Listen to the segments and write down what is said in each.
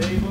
Davis.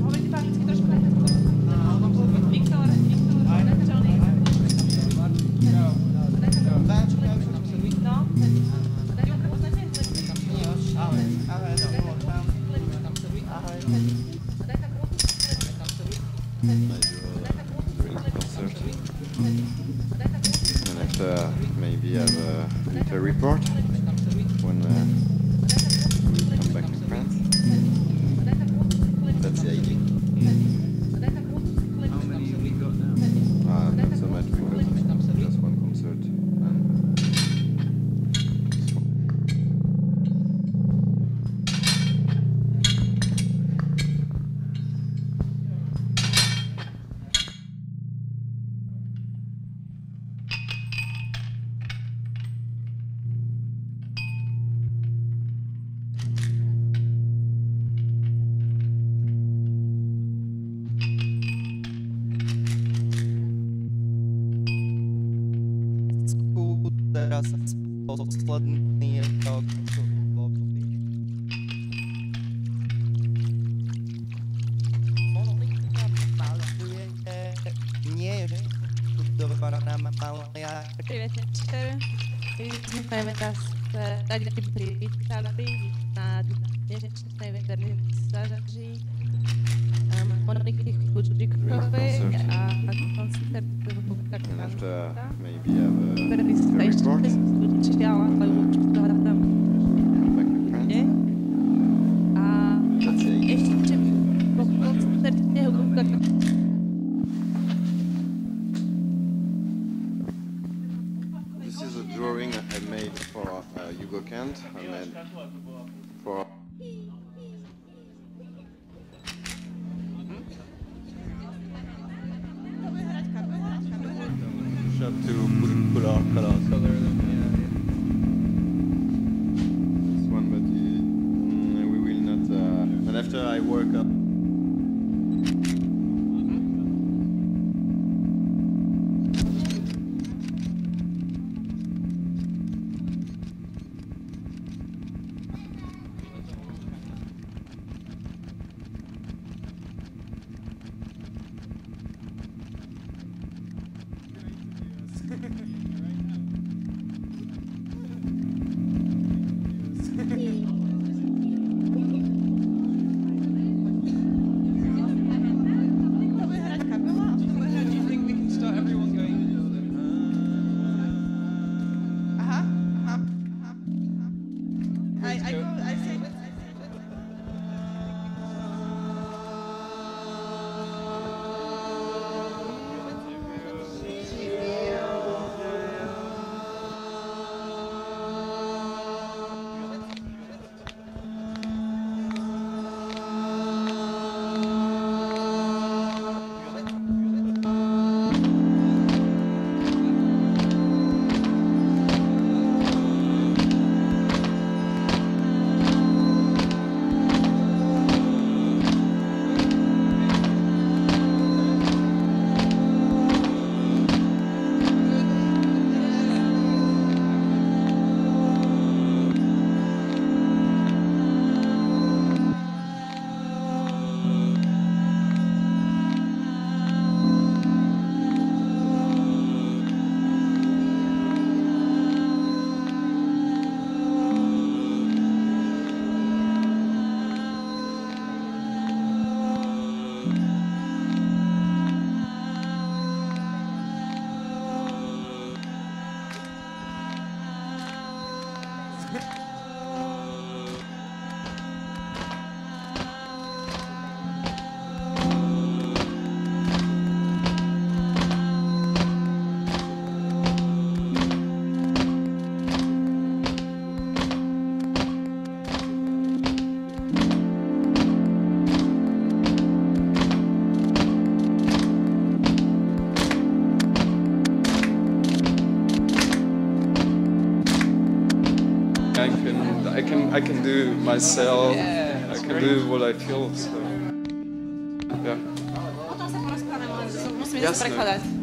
Mówicie pan ludzki troszkę lepiej. Victor. Victor. Johnny. Ciao. Ciao. Dałem ci chwilę odpoczynek. No. Julkę poznacie? Nie, już. Ale jest mu oczem. And after maybe have a report when we come back to France. That's the idea. How many we got now? Not so much because just one concert. Teraz posledný rok Vítejme vás tady přivítali na dnešní večerní zářadí. This is a drawing I made for Hugo Kent. I made for. To put our color. This one, but we will not. And after I work up. I can do myself. Yeah, I can do what I feel. So. Yeah. Jasne.